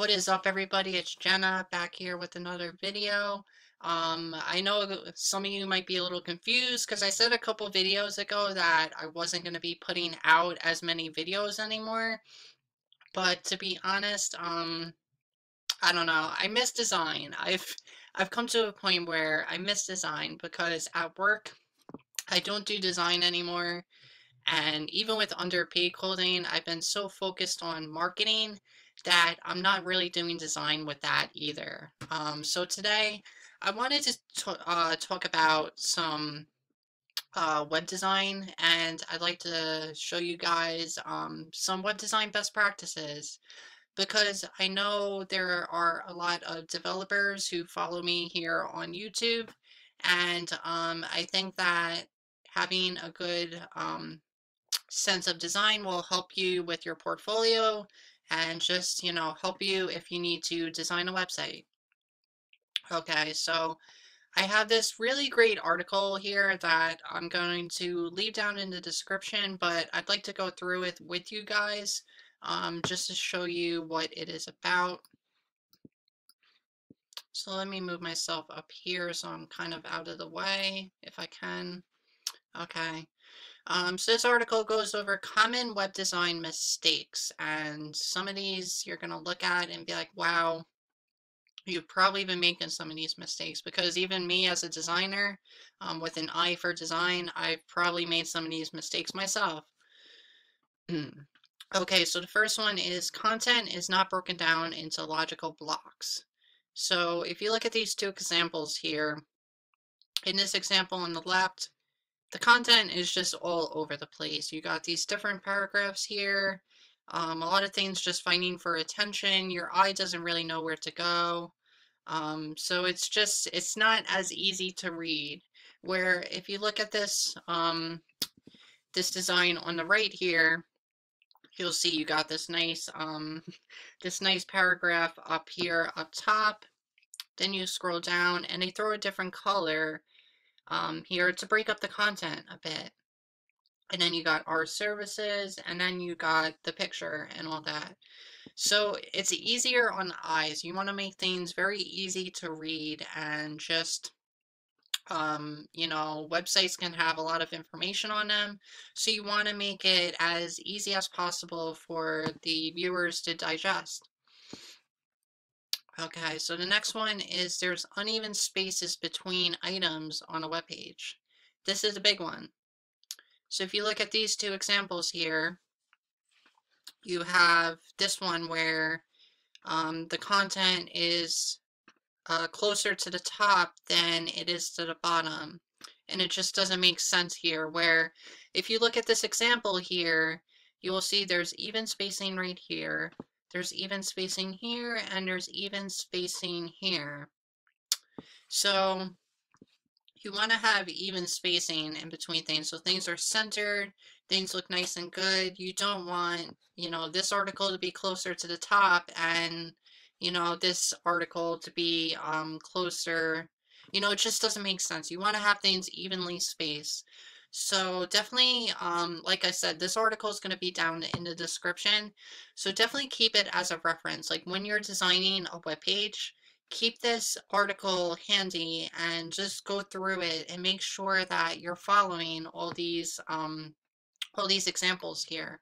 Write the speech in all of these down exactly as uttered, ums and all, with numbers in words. What is up, everybody? It's Jenna back here with another video. Um, I know some of you might be a little confused because I said a couple videos ago that I wasn't going to be putting out as many videos anymore. But to be honest, um, I don't know. I miss design. I've I've come to a point where I miss design because at work I don't do design anymore. And even with underpaid clothing, I've been so focused on marketing that I'm not really doing design with that either. Um, so today I wanted to t uh, talk about some uh, web design, and I'd like to show you guys um, some web design best practices, because I know there are a lot of developers who follow me here on YouTube, and um, I think that having a good um, sense of design will help you with your portfolio and just, you know, help you if you need to design a website. Okay, so I have this really great article here that I'm going to leave down in the description, but I'd like to go through it with you guys um, just to show you what it is about. So let me move myself up here so I'm kind of out of the way if I can. Okay. Um, so this article goes over common web design mistakes, and some of these you're going to look at and be like, wow, you've probably been making some of these mistakes, because even me as a designer um, with an eye for design, I've probably made some of these mistakes myself. Okay, so the first one is content is not broken down into logical blocks. So if you look at these two examples here, in this example on the left, the content is just all over the place. You got these different paragraphs here. Um, a lot of things just fighting for attention. Your eye doesn't really know where to go. Um, so it's just, it's not as easy to read. Where if you look at this, um, this design on the right here, you'll see you got this nice, um, this nice paragraph up here, up top. Then you scroll down and they throw a different color Um, here to break up the content a bit. And then you got our services, and then you got the picture and all that. So it's easier on the eyes. You want to make things very easy to read, and just, um, you know, websites can have a lot of information on them. So you want to make it as easy as possible for the viewers to digest. Okay, so the next one is there's uneven spaces between items on a web page. This is a big one. So if you look at these two examples here, you have this one where um, the content is uh, closer to the top than it is to the bottom. And it just doesn't make sense here, where if you look at this example here, you will see there's even spacing right here. There's even spacing here, and there's even spacing here. So you want to have even spacing in between things, so things are centered, things look nice and good. You don't want, you know, this article to be closer to the top and, you know, this article to be um, closer. You know, it just doesn't make sense. You want to have things evenly spaced. So definitely, um, like I said, this article is going to be down in the description. So definitely keep it as a reference. Like when you're designing a web page, keep this article handy and just go through it and make sure that you're following all these, um, all these examples here.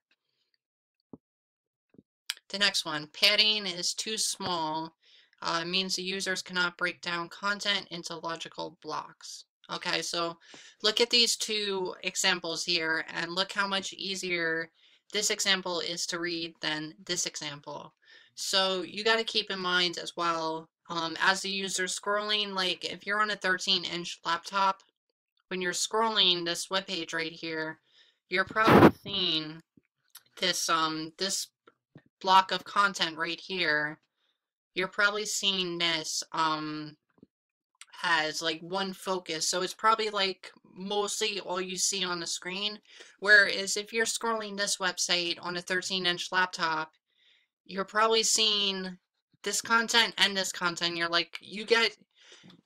The next one, padding is too small. Uh, it means the users cannot break down content into logical blocks. Okay, so look at these two examples here and look how much easier this example is to read than this example. So you got to keep in mind as well, um, as the user scrolling, like if you're on a thirteen inch laptop, when you're scrolling this web page right here, you're probably seeing this, um, this block of content right here. You're probably seeing this, um, has like one focus, so it's probably like mostly all you see on the screen, whereas if you're scrolling this website on a thirteen inch laptop, you're probably seeing this content and this content. You're like, you get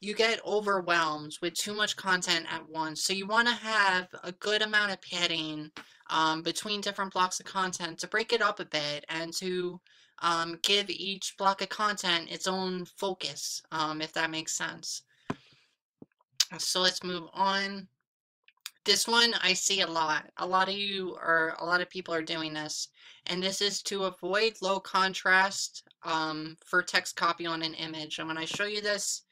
you get overwhelmed with too much content at once, so you want to have a good amount of padding um, between different blocks of content to break it up a bit and to um, give each block of content its own focus, um, if that makes sense. So let's move on. This one I see a lot. A lot of you are, a lot of people are doing this, and this is to avoid low contrast um, for text copy on an image. And when I show you this,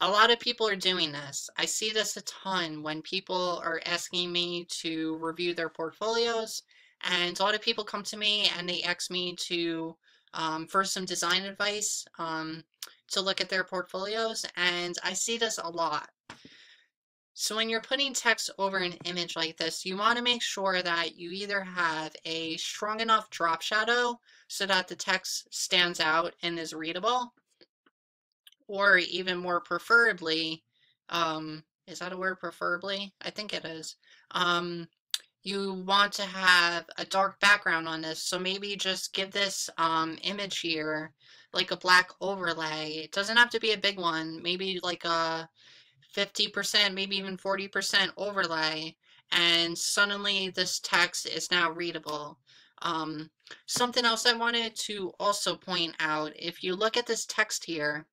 a lot of people are doing this. I see this a ton when people are asking me to review their portfolios, and a lot of people come to me and they ask me to um, for some design advice, um, to look at their portfolios, and I see this a lot. So when you're putting text over an image like this, you want to make sure that you either have a strong enough drop shadow so that the text stands out and is readable, or even more preferably, um, is that a word, preferably? I think it is. Um, you want to have a dark background on this, so maybe just give this um, image here like a black overlay. It doesn't have to be a big one, maybe like a fifty percent, maybe even forty percent overlay, and suddenly this text is now readable. Um, something else I wanted to also point out, if you look at this text here,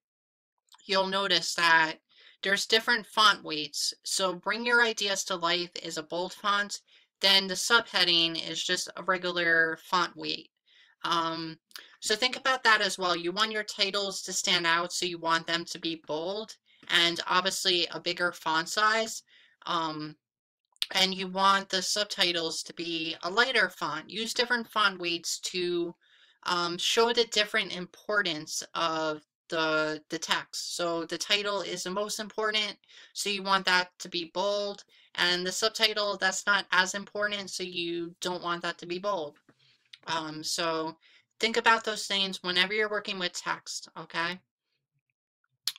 you'll notice that there's different font weights. So Bring Your Ideas to Life is a bold font, then the subheading is just a regular font weight. Um, so think about that as well. You want your titles to stand out, so you want them to be bold, and obviously a bigger font size, um, and you want the subtitles to be a lighter font. Use different font weights to um, show the different importance of the, the text. So the title is the most important, so you want that to be bold, and the subtitle, that's not as important, so you don't want that to be bold. Um, so think about those things whenever you're working with text, okay?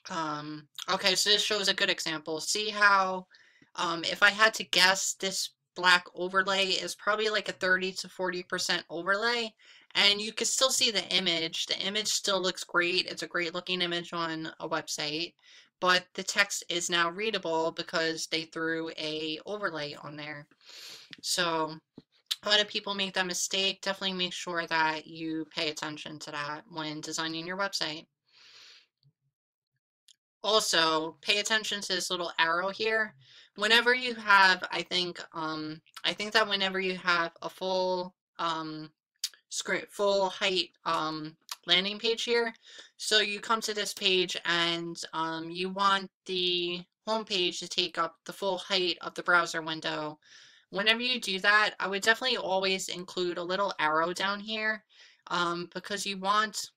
Um, okay, so this shows a good example. See how, um, if I had to guess, this black overlay is probably like a thirty to forty percent overlay, and you can still see the image. The image still looks great. It's a great looking image on a website, but the text is now readable because they threw a overlay on there. So a lot of people make that mistake. Definitely make sure that you pay attention to that when designing your website. Also, pay attention to this little arrow here. Whenever you have, I think, um, I think that whenever you have a full, um, script, full height, um, landing page here. So you come to this page, and um, you want the home page to take up the full height of the browser window. Whenever you do that, I would definitely always include a little arrow down here, um, because you want,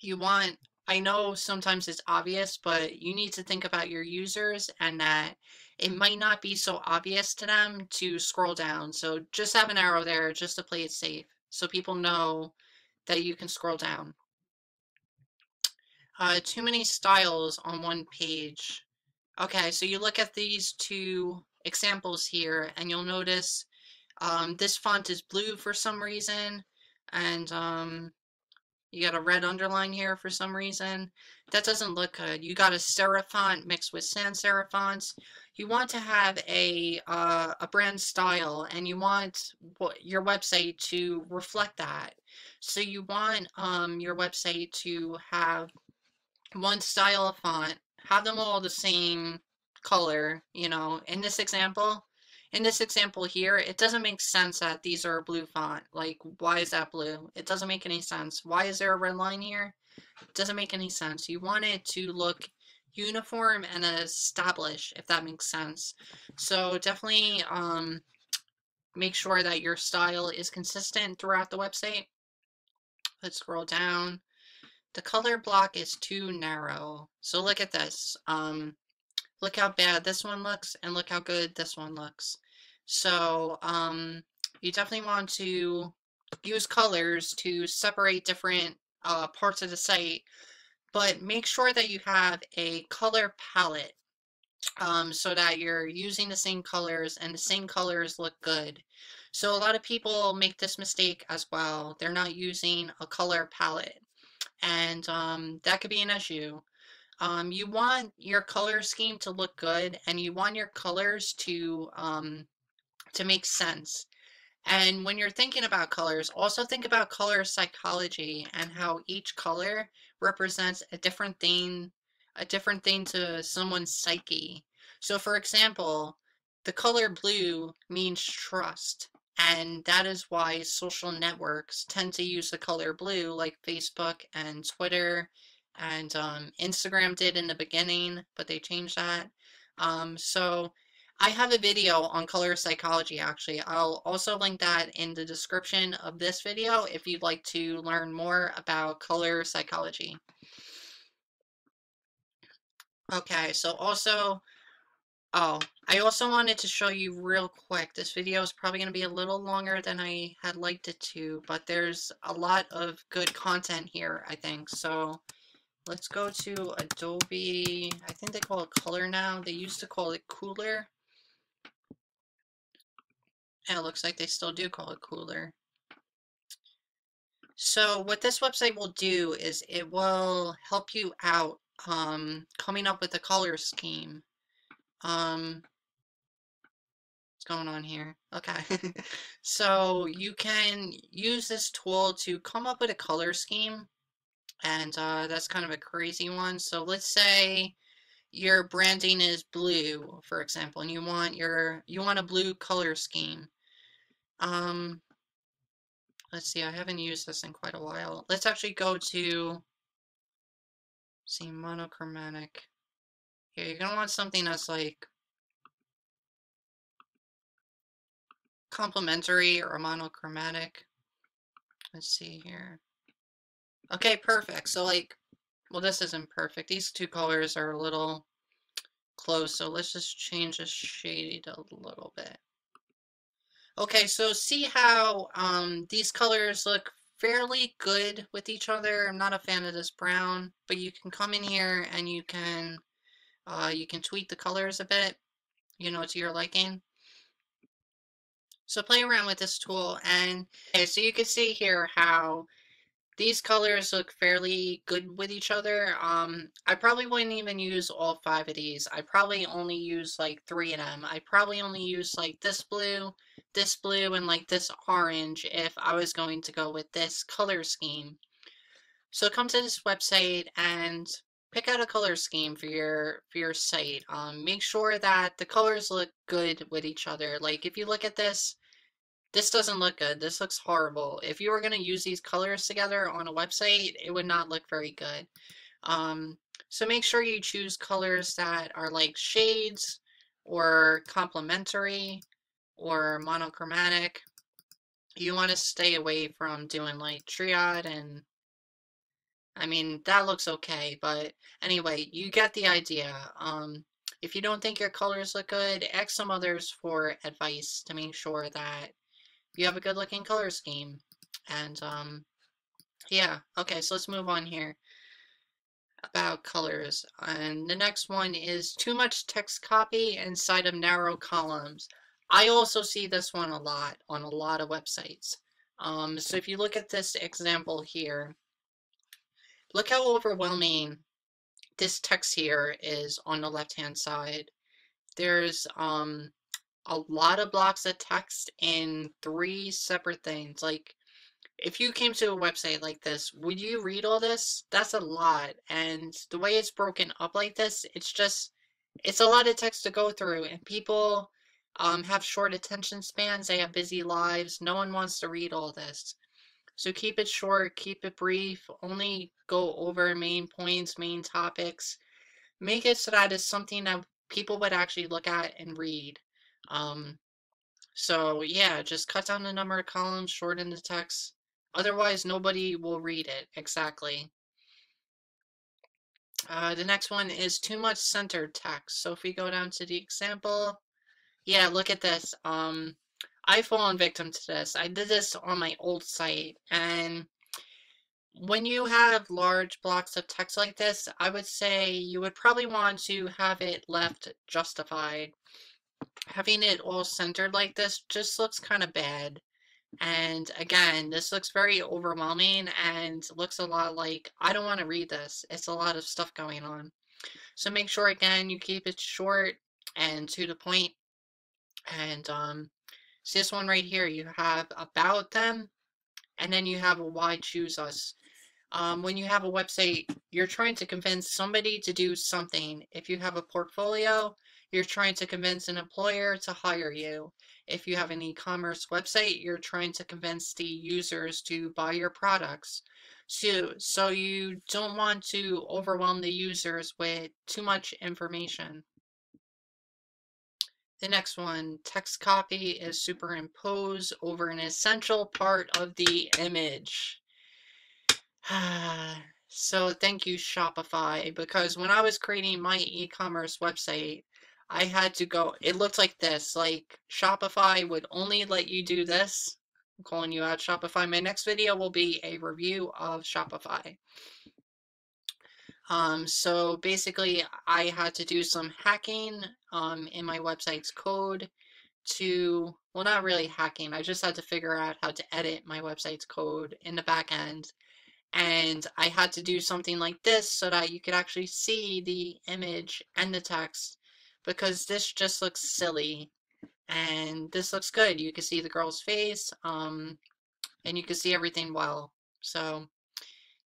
you want. I know sometimes it's obvious, but you need to think about your users, and that it might not be so obvious to them to scroll down. So just have an arrow there just to play it safe, so people know that you can scroll down. Uh, too many styles on one page. Okay, so you look at these two examples here, and you'll notice um, this font is blue for some reason, and um, you got a red underline here for some reason. That doesn't look good. You got a serif font mixed with sans serif fonts. You want to have a uh, a brand style, and you want your website to reflect that. So you want um, your website to have one style of font. Have them all the same color. You know, in this example, in this example here, it doesn't make sense that these are a blue font. Like, why is that blue? It doesn't make any sense. Why is there a red line here? It doesn't make any sense. You want it to look uniform and established, if that makes sense. So definitely um, make sure that your style is consistent throughout the website. Let's scroll down. The color block is too narrow. So look at this. Um, Look how bad this one looks, and look how good this one looks. So um, you definitely want to use colors to separate different uh, parts of the site, but make sure that you have a color palette, um, so that you're using the same colors, and the same colors look good. So a lot of people make this mistake as well. They're not using a color palette, and um, that could be an issue. Um, you want your color scheme to look good, and you want your colors to um, to make sense. And when you're thinking about colors, also think about color psychology and how each color represents a different thing, a different thing to someone's psyche. So for example, the color blue means trust. And that is why social networks tend to use the color blue, like Facebook and Twitter and um, Instagram did in the beginning, but they changed that. Um, so I have a video on color psychology, actually. I'll also link that in the description of this video if you'd like to learn more about color psychology. Okay, so also... Oh, I also wanted to show you real quick. This video is probably going to be a little longer than I had liked it to, but there's a lot of good content here, I think. So let's go to Adobe. I think they call it Color now. They used to call it Cooler. And it looks like they still do call it Cooler. So what this website will do is it will help you out um, coming up with a color scheme. Um, what's going on here? Okay. So you can use this tool to come up with a color scheme, and uh, that's kind of a crazy one. So let's say your branding is blue, for example, and you want your, you want a blue color scheme. Um, let's see, I haven't used this in quite a while. Let's actually go to, see, monochromatic. You're going to want something that's like complementary or monochromatic. Let's see here. Okay, perfect. So like, well, this isn't perfect. These two colors are a little close. So let's just change the shade a little bit. Okay, so see how um, these colors look fairly good with each other. I'm not a fan of this brown, but you can come in here and you can Uh, you can tweak the colors a bit, you know, to your liking. So play around with this tool, and okay, so you can see here how these colors look fairly good with each other. Um, I probably wouldn't even use all five of these. I probably only use like three of them. I probably only use like this blue, this blue, and like this orange if I was going to go with this color scheme. So come to this website and pick out a color scheme for your for your site. Um, make sure that the colors look good with each other. Like if you look at this, this doesn't look good. This looks horrible. If you were going to use these colors together on a website, it would not look very good. Um, so make sure you choose colors that are like shades or complementary or monochromatic. You want to stay away from doing like triad and I mean, that looks okay, but anyway, you get the idea. Um, if you don't think your colors look good, ask some others for advice to make sure that you have a good looking color scheme. And um, yeah, okay, so let's move on here about colors. And the next one is too much text copy inside of narrow columns. I also see this one a lot on a lot of websites. Um, so if you look at this example here, look how overwhelming this text here is on the left-hand side. There's um, a lot of blocks of text in three separate things. Like, if you came to a website like this, would you read all this? That's a lot. And the way it's broken up like this, it's just, it's a lot of text to go through. And people um, have short attention spans. They have busy lives. No one wants to read all this. So keep it short, keep it brief, only go over main points, main topics. Make it so that it's something that people would actually look at and read. Um, so yeah, just cut down the number of columns, shorten the text. Otherwise, nobody will read it, exactly. Uh, the next one is too much centered text. So if we go down to the example, yeah, look at this. Um, I've fallen victim to this. I did this on my old site, and when you have large blocks of text like this, I would say you would probably want to have it left justified. Having it all centered like this just looks kind of bad. And again, this looks very overwhelming and looks a lot like, I don't want to read this. It's a lot of stuff going on. So make sure, again, you keep it short and to the point, and um, So this one right here, you have about them, and then you have a why choose us. Um, when you have a website, you're trying to convince somebody to do something. If you have a portfolio, you're trying to convince an employer to hire you. If you have an e-commerce website, you're trying to convince the users to buy your products. So, so you don't want to overwhelm the users with too much information. The next one, text copy is superimposed over an essential part of the image. So thank you, Shopify, because when I was creating my e-commerce website, I had to go, it looked like this, like Shopify would only let you do this. I'm calling you out, Shopify. My next video will be a review of Shopify. Um, so basically, I had to do some hacking um, in my website's code to, well, not really hacking. I just had to figure out how to edit my website's code in the back end. And I had to do something like this so that you could actually see the image and the text, because this just looks silly. And this looks good. You can see the girl's face, um, and you can see everything well. So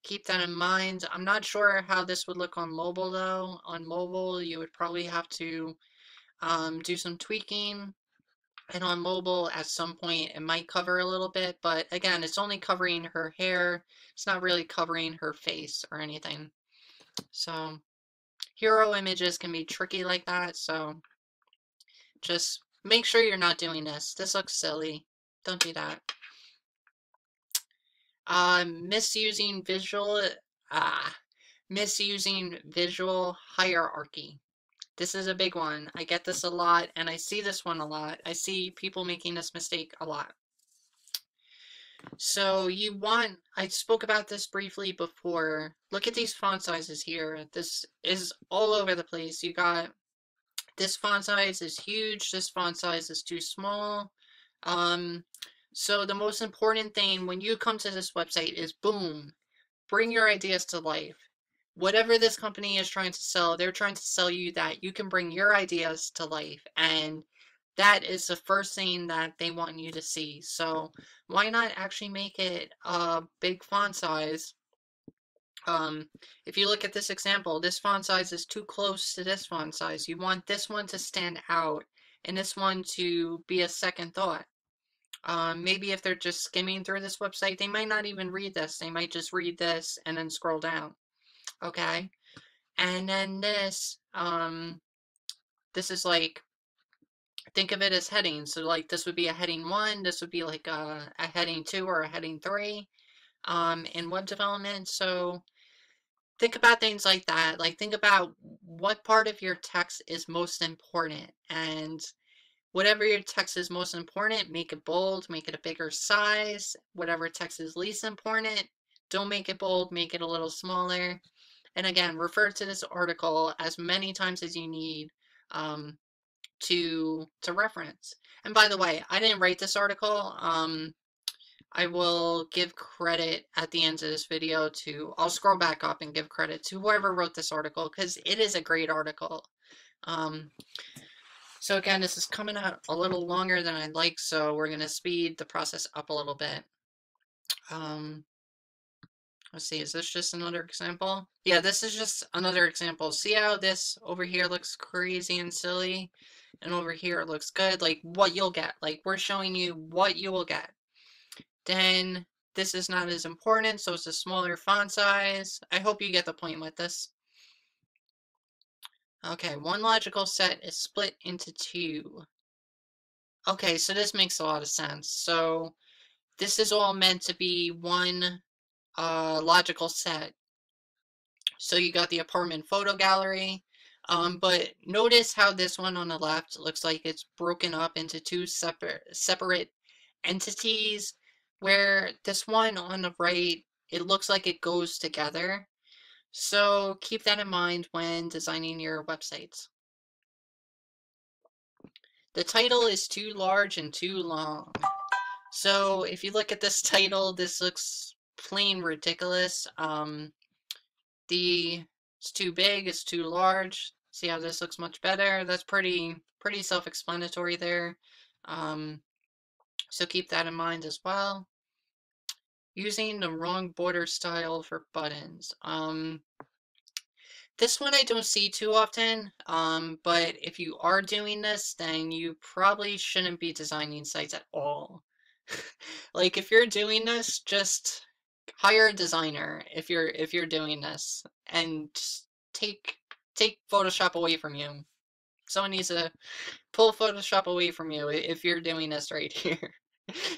keep that in mind. I'm not sure how this would look on mobile though. On mobile, you would probably have to um, do some tweaking. And on mobile, at some point, it might cover a little bit. But again, it's only covering her hair. It's not really covering her face or anything. So hero images can be tricky like that. So just make sure you're not doing this. This looks silly. Don't do that. Uh, misusing visual, ah, misusing visual hierarchy. This is a big one. I get this a lot, and I see this one a lot. I see people making this mistake a lot. So you want, I spoke about this briefly before. Look at these font sizes here. This is all over the place. You got this font size is huge. This font size is too small. Um, so the most important thing when you come to this website is, boom, bring your ideas to life. Whatever this company is trying to sell, they're trying to sell you that you can bring your ideas to life. And that is the first thing that they want you to see. So why not actually make it a big font size? Um, if you look at this example, this font size is too close to this font size. You want this one to stand out and this one to be a second thought. Um, maybe if they're just skimming through this website, they might not even read this. They might just read this and then scroll down. Okay. And then this, um, this is like, think of it as headings. So like this would be a heading one. This would be like a, a heading two or a heading three. Um, in web development. So think about things like that. Like think about what part of your text is most important, and whatever your text is most important, make it bold, make it a bigger size. Whatever text is least important, don't make it bold, make it a little smaller. And again, refer to this article as many times as you need um, to, to reference. And by the way, I didn't write this article. Um, I will give credit at the end of this video to, I'll scroll back up and give credit to whoever wrote this article, because it is a great article. Um, so again, this is coming out a little longer than I'd like, so we're going to speed the process up a little bit. Um, let's see, is this just another example? Yeah, this is just another example. See how this over here looks crazy and silly, and over here it looks good? Like what you'll get. Like we're showing you what you will get. Then this is not as important, so it's a smaller font size. I hope you get the point with this. Okay, one logical set is split into two. Okay, so this makes a lot of sense. So this is all meant to be one uh, logical set. So you got the apartment photo gallery, um, but notice how this one on the left looks like it's broken up into two separate, separate entities. Where this one on the right, it looks like it goes together. So keep that in mind when designing your websites. The title is too large and too long. So if you look at this title, this looks plain ridiculous. Um, the, it's too big, it's too large. See how this looks much better? That's pretty, pretty self-explanatory there. Um, So keep that in mind as well. Using the wrong border style for buttons. Um, this one I don't see too often, um, but if you are doing this, then you probably shouldn't be designing sites at all. Like, if you're doing this, just hire a designer if you're if you're doing this, and take take Photoshop away from you. Someone needs to pull Photoshop away from you if you're doing this right here.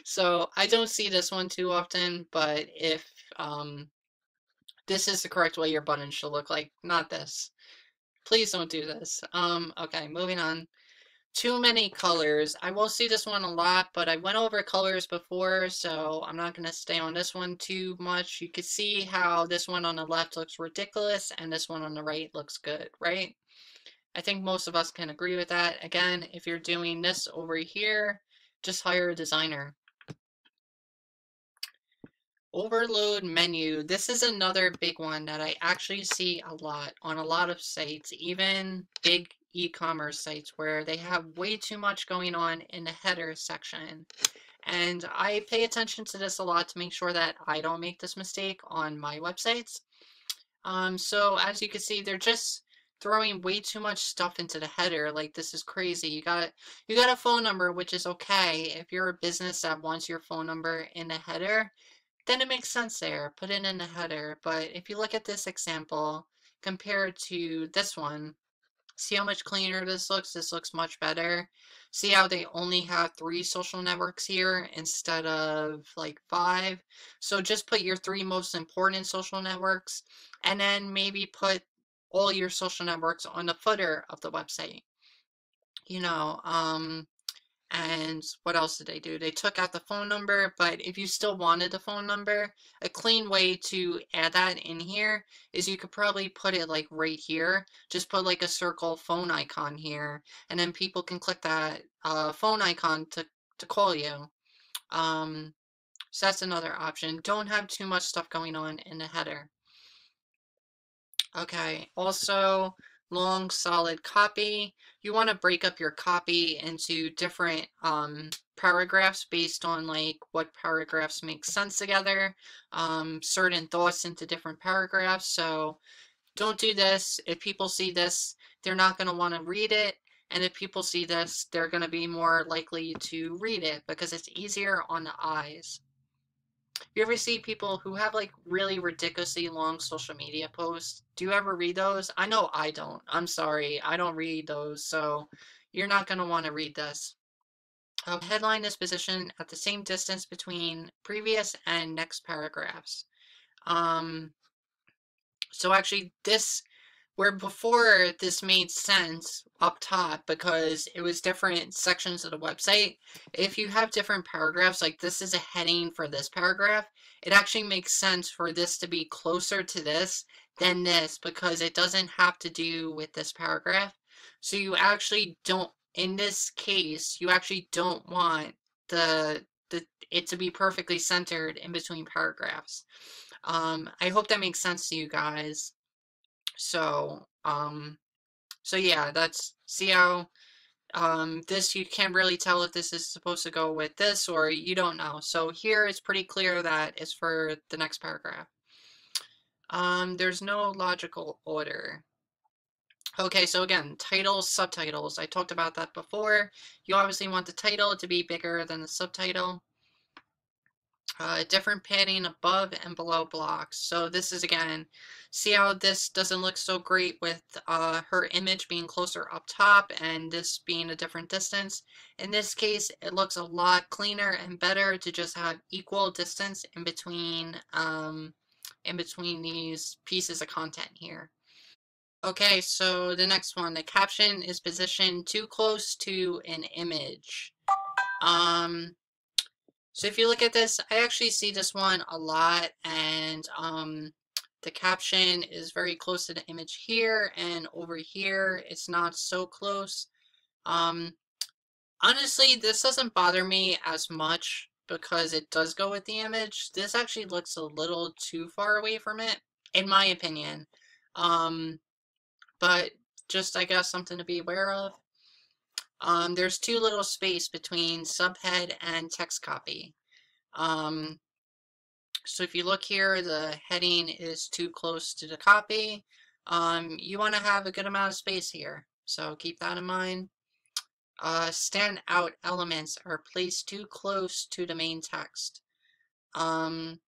So I don't see this one too often, but if um, this is the correct way your button should look like, not this. Please don't do this. Um, okay, moving on. Too many colors. I will see this one a lot, but I went over colors before, so I'm not going to stay on this one too much. You can see how this one on the left looks ridiculous, and this one on the right looks good, right? I think most of us can agree with that. Again, if you're doing this over here, just hire a designer. Overload menu. This is another big one that I actually see a lot on a lot of sites, even big e-commerce sites where they have way too much going on in the header section. And I pay attention to this a lot to make sure that I don't make this mistake on my websites. Um, so as you can see, they're just throwing way too much stuff into the header. Like, this is crazy. You got you got a phone number, which is okay. If you're a business that wants your phone number in the header, then it makes sense there. Put it in the header. But if you look at this example compared to this one, see how much cleaner this looks? This looks much better. See how they only have three social networks here instead of like five? So just put your three most important social networks, and then maybe put all your social networks on the footer of the website, you know, um, and what else did they do? They took out the phone number, but if you still wanted the phone number, a clean way to add that in here is you could probably put it like right here, just put like a circle phone icon here, and then people can click that uh, phone icon to, to call you. Um, so that's another option. Don't have too much stuff going on in the header. Okay, also long solid copy. You want to break up your copy into different um, paragraphs based on like what paragraphs make sense together, um, certain thoughts into different paragraphs. So don't do this. If people see this, they're not going to want to read it. And if people see this, they're going to be more likely to read it because it's easier on the eyes. You ever see people who have like really ridiculously long social media posts? Do you ever read those? I know I don't. I'm sorry. I don't read those. So you're not going to want to read this. Um, headline this position at the same distance between previous and next paragraphs. Um, so actually this, where before this made sense up top because it was different sections of the website, if you have different paragraphs, like this is a heading for this paragraph, it actually makes sense for this to be closer to this than this because it doesn't have to do with this paragraph. So you actually don't, in this case, you actually don't want the, the it to be perfectly centered in between paragraphs. Um, I hope that makes sense to you guys. So, um, so yeah, that's, see how, um, this, you can't really tell if this is supposed to go with this or you don't know. So here it's pretty clear that it's for the next paragraph. Um, there's no logical order. Okay, so again, titles, subtitles. I talked about that before. You obviously want the title to be bigger than the subtitle. Uh, different padding above and below blocks. So this is, again, see how this doesn't look so great with uh, her image being closer up top and this being a different distance. In this case, it looks a lot cleaner and better to just have equal distance in between, um, in between these pieces of content here. Okay, so the next one, the caption is positioned too close to an image. Um... So if you look at this, I actually see this one a lot, and um, the caption is very close to the image here, and over here it's not so close. Um, honestly, this doesn't bother me as much because it does go with the image. This actually looks a little too far away from it, in my opinion. Um, but just, I guess, something to be aware of. Um, there's too little space between subhead and text copy. Um, so if you look here, the heading is too close to the copy. Um, you want to have a good amount of space here, so keep that in mind. Uh, standout elements are placed too close to the main text. Um,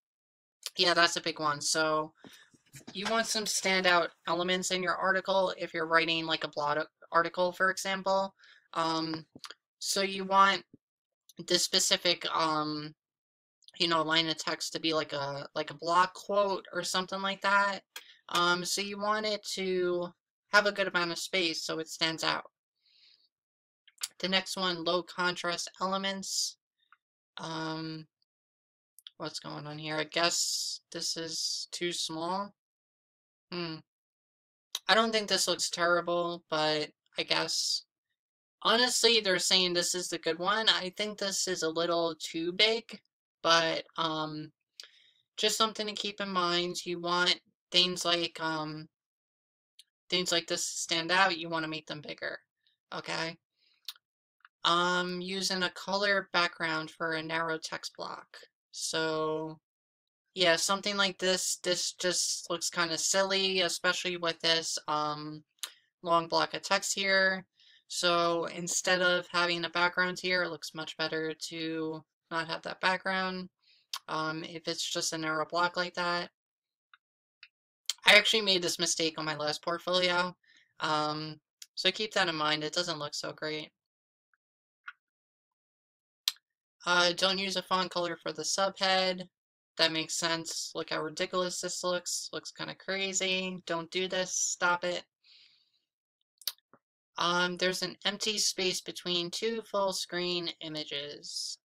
yeah, that's a big one. So you want some standout elements in your article if you're writing like a blog article, for example. Um, so you want the specific, um, you know, line of text to be like a, like a block quote or something like that. Um, so you want it to have a good amount of space so it stands out. The next one, low contrast elements. Um, what's going on here? I guess this is too small. Hmm. I don't think this looks terrible, but I guess, honestly, they're saying this is the good one. I think this is a little too big, but um, just something to keep in mind. You want things like um, things like this to stand out. You want to make them bigger, okay? Um, using a color background for a narrow text block. So, yeah, something like this. This just looks kind of silly, especially with this um, long block of text here. So instead of having a background here, it looks much better to not have that background. Um, if it's just a narrow block like that. I actually made this mistake on my last portfolio. Um, so keep that in mind. It doesn't look so great. Uh, don't use a font color for the subhead. That makes sense. Look how ridiculous this looks. Looks kind of crazy. Don't do this. Stop it. Um, there's an empty space between two full screen images.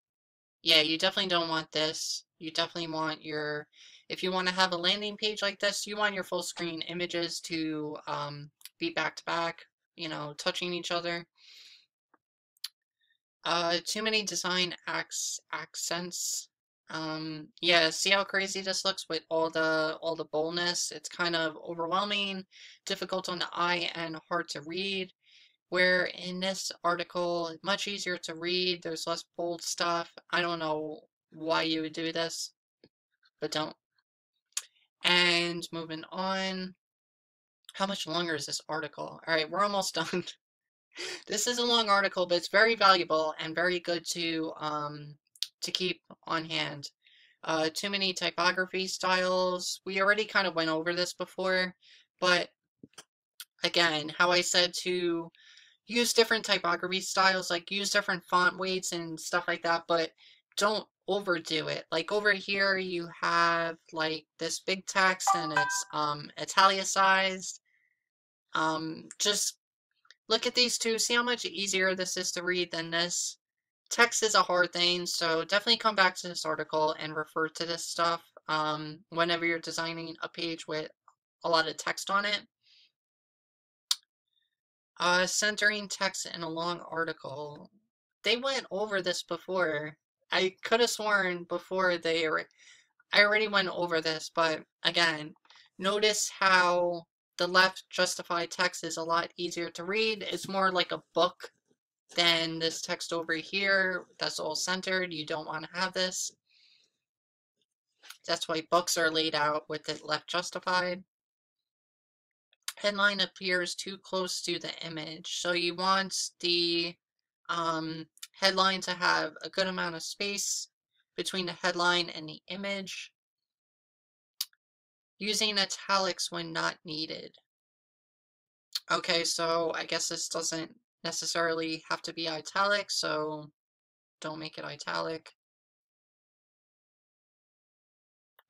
Yeah, you definitely don't want this. You definitely want your, if you want to have a landing page like this, you want your full screen images to um, be back to back, you know, touching each other. Uh, too many design acc accents. Um, yeah, see how crazy this looks with all the all the boldness. It's kind of overwhelming, difficult on the eye, and hard to read. Where in this article, it's much easier to read. There's less bold stuff. I don't know why you would do this, but don't. And moving on. How much longer is this article? All right, we're almost done. This is a long article, but it's very valuable and very good to um, to keep on hand. Uh, too many typography styles. We already kind of went over this before, but again, how I said to use different typography styles, like use different font weights and stuff like that, but don't overdo it. Like over here, you have like this big text and it's um, italicized. Um, just look at these two. See how much easier this is to read than this. Text is a hard thing, so definitely come back to this article and refer to this stuff um, whenever you're designing a page with a lot of text on it. Uh, centering text in a long article. They went over this before. I could have sworn before they were, I already went over this, but again, notice how the left justified text is a lot easier to read. It's more like a book than this text over here that's all centered. You don't want to have this. That's why books are laid out with it left justified. Headline appears too close to the image. So you want the um, headline to have a good amount of space between the headline and the image. Using italics when not needed. Okay, so I guess this doesn't necessarily have to be italic, so don't make it italic.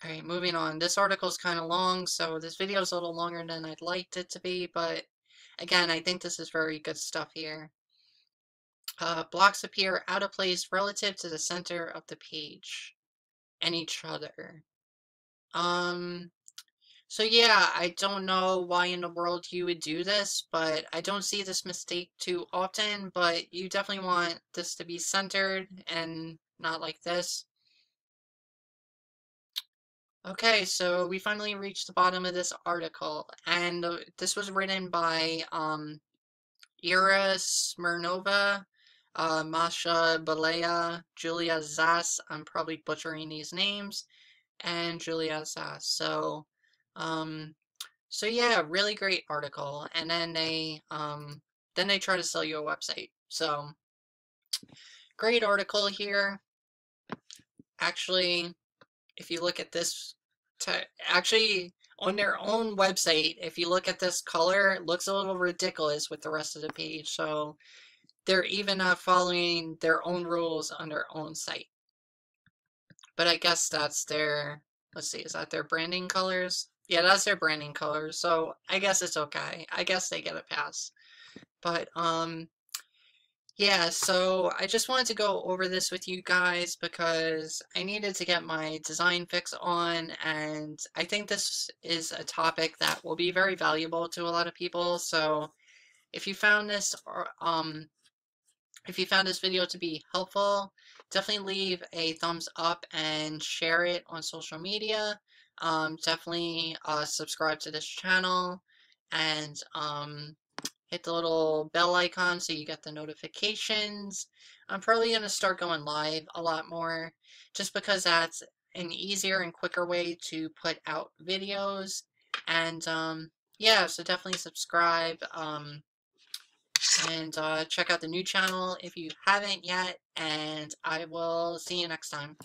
All right, moving on. This article is kind of long, so this video is a little longer than I'd liked it to be, but again, I think this is very good stuff here. Uh, blocks appear out of place relative to the center of the page and each other. Um, so yeah, I don't know why in the world you would do this, but I don't see this mistake too often, but you definitely want this to be centered and not like this. Okay, so we finally reached the bottom of this article, and this was written by um, Ira Smirnova, uh, Masha Balea, Julia Zass, I'm probably butchering these names, and Julia Zass. So, um, so yeah, really great article. And then they, um, then they try to sell you a website. So, great article here. Actually, if you look at this, actually, on their own website, if you look at this color, it looks a little ridiculous with the rest of the page. So they're even not following their own rules on their own site. But I guess that's their, let's see, is that their branding colors? Yeah, that's their branding colors. So I guess it's okay. I guess they get a pass. But, um, yeah, so I just wanted to go over this with you guys because I needed to get my design fix on, and I think this is a topic that will be very valuable to a lot of people. So if you found this or, um, if you found this video to be helpful, definitely leave a thumbs up and share it on social media. Um, definitely uh, subscribe to this channel, and um, hit the little bell icon so you get the notifications. I'm probably going to start going live a lot more just because that's an easier and quicker way to put out videos. And um, yeah, so definitely subscribe um, and uh, check out the new channel if you haven't yet. And I will see you next time.